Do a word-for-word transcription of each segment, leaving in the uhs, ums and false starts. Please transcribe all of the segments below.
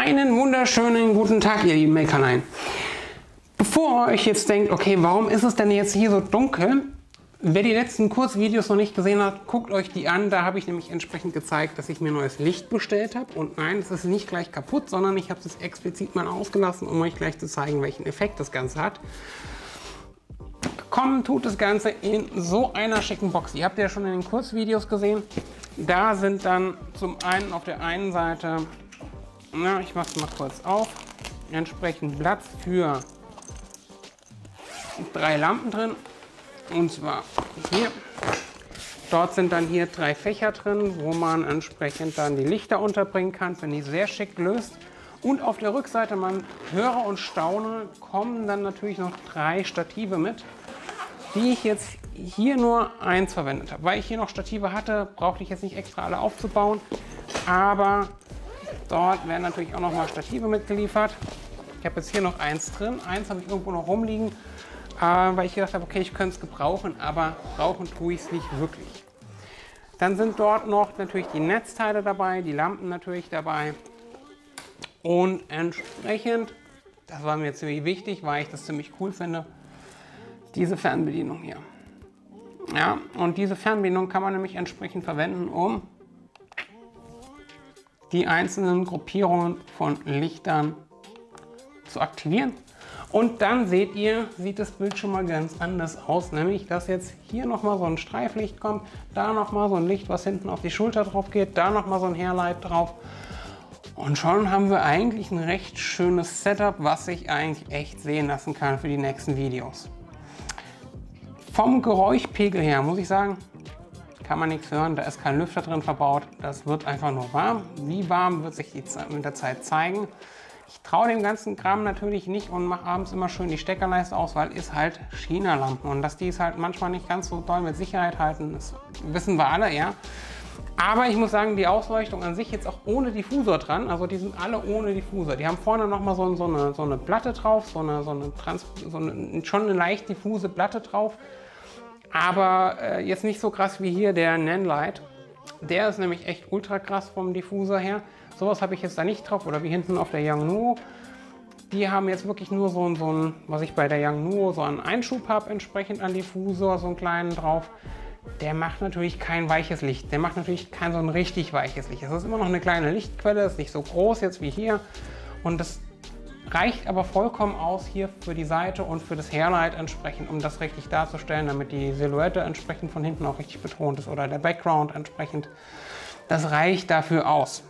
Einen wunderschönen guten Tag, ihr lieben Makerlein. Bevor ihr euch jetzt denkt, okay, warum ist es denn jetzt hier so dunkel? Wer die letzten Kurzvideos noch nicht gesehen hat, guckt euch die an. Da habe ich nämlich entsprechend gezeigt, dass ich mir neues Licht bestellt habe. Und nein, es ist nicht gleich kaputt, sondern ich habe es explizit mal ausgelassen, um euch gleich zu zeigen, welchen Effekt das Ganze hat. Kommen tut das Ganze in so einer schicken Box. Ihr habt ja schon in den Kurzvideos gesehen. Da sind dann zum einen auf der einen Seite, na, ich mache es mal kurz auf, entsprechend Platz für drei Lampen drin. Und zwar hier. Dort sind dann hier drei Fächer drin, wo man entsprechend dann die Lichter unterbringen kann, finde ich sehr schick gelöst. Und auf der Rückseite, man höre und staune, kommen dann natürlich noch drei Stative mit, die ich jetzt hier nur eins verwendet habe. Weil ich hier noch Stative hatte, brauchte ich jetzt nicht extra alle aufzubauen, aber dort werden natürlich auch nochmal Stative mitgeliefert. Ich habe jetzt hier noch eins drin, eins habe ich irgendwo noch rumliegen. Weil ich gedacht habe, okay, ich könnte es gebrauchen, aber brauchen tue ich es nicht wirklich. Dann sind dort noch natürlich die Netzteile dabei, die Lampen natürlich dabei. Und entsprechend, das war mir ziemlich wichtig, weil ich das ziemlich cool finde, diese Fernbedienung hier. Ja, und diese Fernbedienung kann man nämlich entsprechend verwenden, um die einzelnen Gruppierungen von Lichtern zu aktivieren. Und dann seht ihr, sieht das Bild schon mal ganz anders aus, nämlich dass jetzt hier nochmal so ein Streiflicht kommt, da nochmal so ein Licht, was hinten auf die Schulter drauf geht, da nochmal so ein Hairlight drauf. Und schon haben wir eigentlich ein recht schönes Setup, was sich eigentlich echt sehen lassen kann für die nächsten Videos. Vom Geräuschpegel her muss ich sagen, kann man nichts hören, da ist kein Lüfter drin verbaut, das wird einfach nur warm. Wie warm wird sich die Zeit mit der Zeit zeigen. Ich traue dem ganzen Kram natürlich nicht und mache abends immer schön die Steckerleiste aus, weil ist halt China-Lampen. Und dass die es halt manchmal nicht ganz so doll mit Sicherheit halten, das wissen wir alle, ja. Aber ich muss sagen, die Ausleuchtung an sich jetzt auch ohne Diffusor dran, also die sind alle ohne Diffusor. Die haben vorne nochmal so, so, eine, so eine Platte drauf, so eine, so eine, Trans so eine schon eine leicht diffuse Platte drauf. Aber äh, jetzt nicht so krass wie hier der Nanlite. Der ist nämlich echt ultra krass vom Diffusor her. Sowas habe ich jetzt da nicht drauf, oder wie hinten auf der Yongnuo. Die haben jetzt wirklich nur so ein, so ein, was ich bei der Yongnuo so einen Einschub habe, entsprechend an Diffusor, so einen kleinen drauf. Der macht natürlich kein weiches Licht. Der macht natürlich kein so ein richtig weiches Licht. Es ist immer noch eine kleine Lichtquelle, ist nicht so groß jetzt wie hier. Und das reicht aber vollkommen aus hier für die Seite und für das Hairlight entsprechend, um das richtig darzustellen, damit die Silhouette entsprechend von hinten auch richtig betont ist oder der Background entsprechend. Das reicht dafür aus.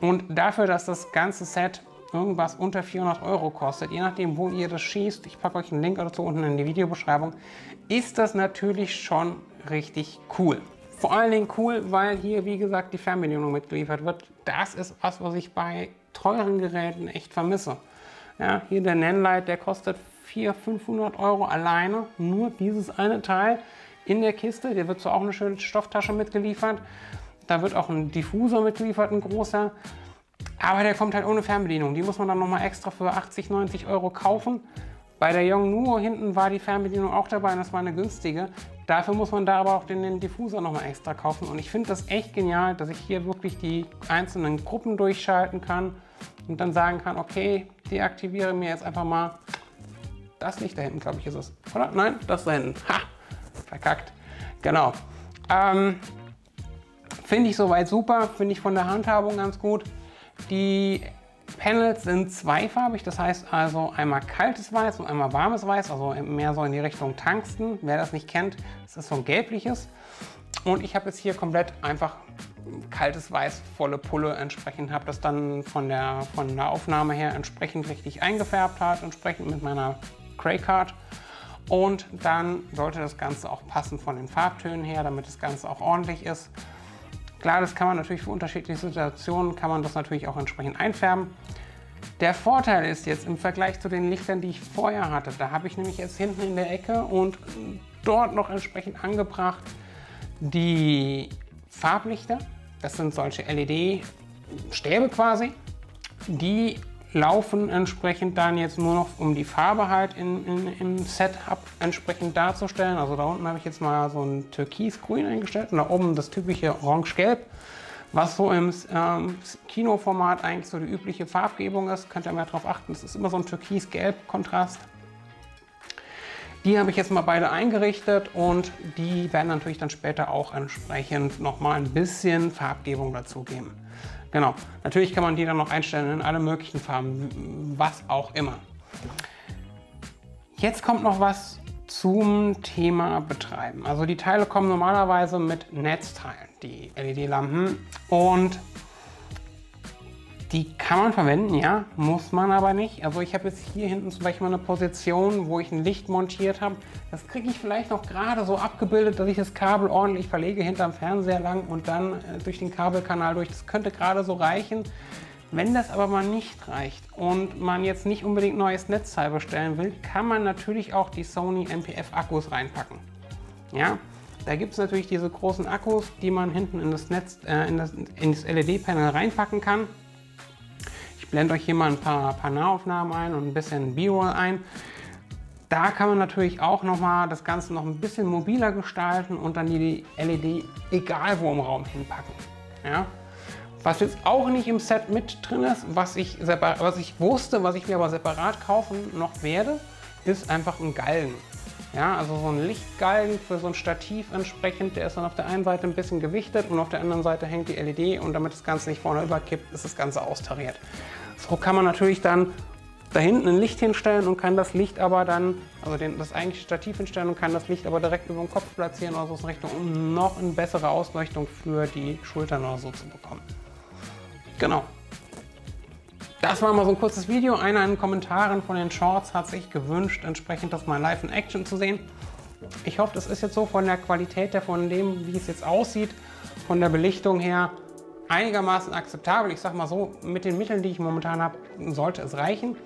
Und dafür, dass das ganze Set irgendwas unter vierhundert Euro kostet, je nachdem, wo ihr das schießt, ich packe euch einen Link dazu unten in die Videobeschreibung, ist das natürlich schon richtig cool. Vor allen Dingen cool, weil hier, wie gesagt, die Fernbedienung mitgeliefert wird. Das ist was, was ich bei teuren Geräten echt vermisse. Ja, hier der Nanlite, der kostet vierhundert, fünfhundert Euro alleine, nur dieses eine Teil in der Kiste. Der wird zwar auch eine schöne Stofftasche mitgeliefert, da wird auch ein Diffusor mitgeliefert, ein großer, aber der kommt halt ohne Fernbedienung. Die muss man dann nochmal extra für achtzig, neunzig Euro kaufen. Bei der Yongnuo hinten war die Fernbedienung auch dabei und das war eine günstige. Dafür muss man da aber auch den, den Diffusor nochmal extra kaufen. Und ich finde das echt genial, dass ich hier wirklich die einzelnen Gruppen durchschalten kann und dann sagen kann, okay, deaktiviere mir jetzt einfach mal das Licht da hinten, glaube ich, ist es. Oder? Nein, das da hinten. Ha! Verkackt. Genau. Ähm, Finde ich soweit super, finde ich von der Handhabung ganz gut. Die Panels sind zweifarbig, das heißt also einmal kaltes Weiß und einmal warmes Weiß, also mehr so in die Richtung Tungsten. Wer das nicht kennt, das ist so ein gelbliches. Und ich habe jetzt hier komplett einfach kaltes Weiß, volle Pulle entsprechend, habe das dann von der, von der Aufnahme her entsprechend richtig eingefärbt, halt, entsprechend mit meiner Cray Card. Und dann sollte das Ganze auch passen von den Farbtönen her, damit das Ganze auch ordentlich ist. Klar, das kann man natürlich für unterschiedliche Situationen, kann man das natürlich auch entsprechend einfärben. Der Vorteil ist jetzt im Vergleich zu den Lichtern, die ich vorher hatte, da habe ich nämlich jetzt hinten in der Ecke und dort noch entsprechend angebracht die Farblichter. Das sind solche L E D-Stäbe quasi. Die laufen entsprechend dann jetzt nur noch, um die Farbe halt in, in, im Setup entsprechend darzustellen. Also da unten habe ich jetzt mal so ein Türkisgrün eingestellt und da oben das typische Orange-Gelb. Was so im ähm, Kinoformat eigentlich so die übliche Farbgebung ist, könnt ihr mal darauf achten. Es ist immer so ein Türkis-Gelb-Kontrast. Die habe ich jetzt mal beide eingerichtet und die werden natürlich dann später auch entsprechend nochmal ein bisschen Farbgebung dazugeben. Genau, natürlich kann man die dann noch einstellen in alle möglichen Farben, was auch immer. Jetzt kommt noch was zum Thema Betreiben. Also die Teile kommen normalerweise mit Netzteilen, die L E D-Lampen, und die kann man verwenden, ja, muss man aber nicht. Also ich habe jetzt hier hinten zum Beispiel eine Position, wo ich ein Licht montiert habe. Das kriege ich vielleicht noch gerade so abgebildet, dass ich das Kabel ordentlich verlege hinterm Fernseher lang und dann durch den Kabelkanal durch. Das könnte gerade so reichen. Wenn das aber mal nicht reicht und man jetzt nicht unbedingt neues Netzteil bestellen will, kann man natürlich auch die Sony N P-F Akkus reinpacken. Ja, da gibt es natürlich diese großen Akkus, die man hinten in das Netz, äh, in das, in das L E D-Panel reinpacken kann. Ich blende euch hier mal ein paar, paar Nahaufnahmen ein und ein bisschen B-Roll ein. Da kann man natürlich auch nochmal das Ganze noch ein bisschen mobiler gestalten und dann die L E D egal wo im Raum hinpacken. Ja? Was jetzt auch nicht im Set mit drin ist, was ich, was ich wusste, was ich mir aber separat kaufen noch werde, ist einfach ein Galgen. Ja, also so ein Lichtgalgen für so ein Stativ entsprechend, der ist dann auf der einen Seite ein bisschen gewichtet und auf der anderen Seite hängt die L E D, und damit das Ganze nicht vorne überkippt, ist das Ganze austariert. So kann man natürlich dann da hinten ein Licht hinstellen und kann das Licht aber dann, also den, das eigentliche Stativ hinstellen und kann das Licht aber direkt über den Kopf platzieren oder so in Richtung, um noch eine bessere Ausleuchtung für die Schultern oder so zu bekommen. Genau. Das war mal so ein kurzes Video. Einer in den Kommentaren von den Shorts hat sich gewünscht, entsprechend das mal live in Action zu sehen. Ich hoffe, das ist jetzt so von der Qualität, der, von dem, wie es jetzt aussieht, von der Belichtung her einigermaßen akzeptabel. Ich sag mal so, mit den Mitteln, die ich momentan habe, sollte es reichen.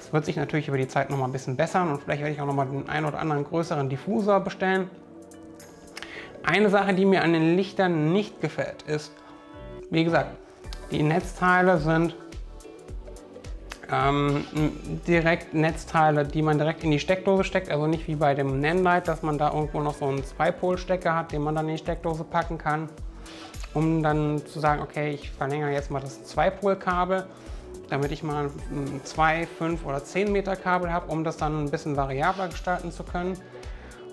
Es wird sich natürlich über die Zeit noch mal ein bisschen bessern und vielleicht werde ich auch noch mal den einen oder anderen größeren Diffusor bestellen. Eine Sache, die mir an den Lichtern nicht gefällt, ist, wie gesagt, die Netzteile sind Ähm, direkt Netzteile, die man direkt in die Steckdose steckt, also nicht wie bei dem Nanlite, dass man da irgendwo noch so einen Zweipol-Stecker hat, den man dann in die Steckdose packen kann, um dann zu sagen, okay, ich verlängere jetzt mal das Zweipol-Kabel, damit ich mal ein zwei, fünf oder zehn Meter Kabel habe, um das dann ein bisschen variabler gestalten zu können.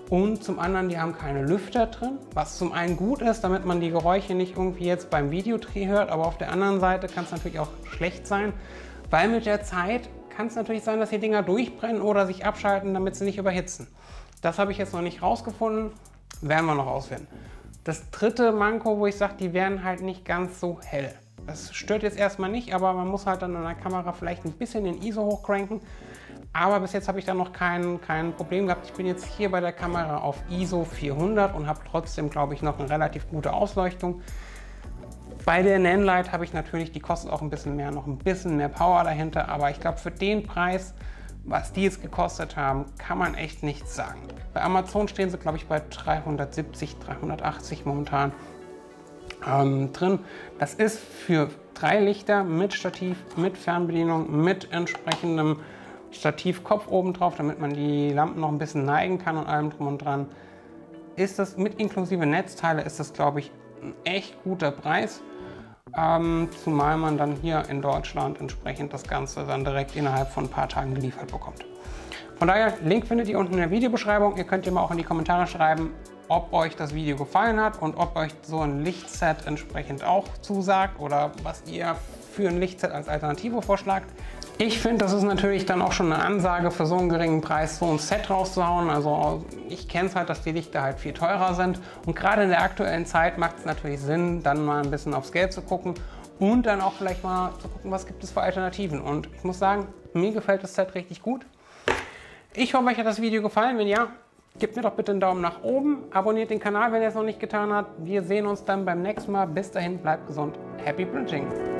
Und zum anderen, die haben keine Lüfter drin, was zum einen gut ist, damit man die Geräusche nicht irgendwie jetzt beim Videodreh hört, aber auf der anderen Seite kann es natürlich auch schlecht sein, weil mit der Zeit kann es natürlich sein, dass die Dinger durchbrennen oder sich abschalten, damit sie nicht überhitzen. Das habe ich jetzt noch nicht rausgefunden, werden wir noch ausfinden. Das dritte Manko, wo ich sage, die werden halt nicht ganz so hell. Das stört jetzt erstmal nicht, aber man muss halt dann an der Kamera vielleicht ein bisschen den I S O hochcranken. Aber bis jetzt habe ich da noch kein, kein Problem gehabt. Ich bin jetzt hier bei der Kamera auf I S O vierhundert und habe trotzdem, glaube ich, noch eine relativ gute Ausleuchtung. Bei der Nanlite habe ich natürlich, die kostet auch ein bisschen mehr, noch ein bisschen mehr Power dahinter, aber ich glaube, für den Preis, was die jetzt gekostet haben, kann man echt nichts sagen. Bei Amazon stehen sie, glaube ich, bei dreihundertsiebzig, dreihundertachtzig momentan ähm, drin. Das ist für drei Lichter mit Stativ, mit Fernbedienung, mit entsprechendem Stativkopf oben drauf, damit man die Lampen noch ein bisschen neigen kann und allem drum und dran. Ist das mit inklusive Netzteile, ist das, glaube ich, ein echt guter Preis. Ähm, zumal man dann hier in Deutschland entsprechend das Ganze dann direkt innerhalb von ein paar Tagen geliefert bekommt. Von daher, Link findet ihr unten in der Videobeschreibung. Ihr könnt ja mal auch in die Kommentare schreiben, ob euch das Video gefallen hat und ob euch so ein Lichtset entsprechend auch zusagt oder was ihr für ein Lichtset als Alternative vorschlagt. Ich finde, das ist natürlich dann auch schon eine Ansage, für so einen geringen Preis so ein Set rauszuhauen. Also ich kenne es halt, dass die Lichter halt viel teurer sind. Und gerade in der aktuellen Zeit macht es natürlich Sinn, dann mal ein bisschen aufs Geld zu gucken und dann auch vielleicht mal zu gucken, was gibt es für Alternativen. Und ich muss sagen, mir gefällt das Set richtig gut. Ich hoffe, euch hat das Video gefallen. Wenn ja, gebt mir doch bitte einen Daumen nach oben. Abonniert den Kanal, wenn ihr es noch nicht getan habt. Wir sehen uns dann beim nächsten Mal. Bis dahin, bleibt gesund. Happy Printing!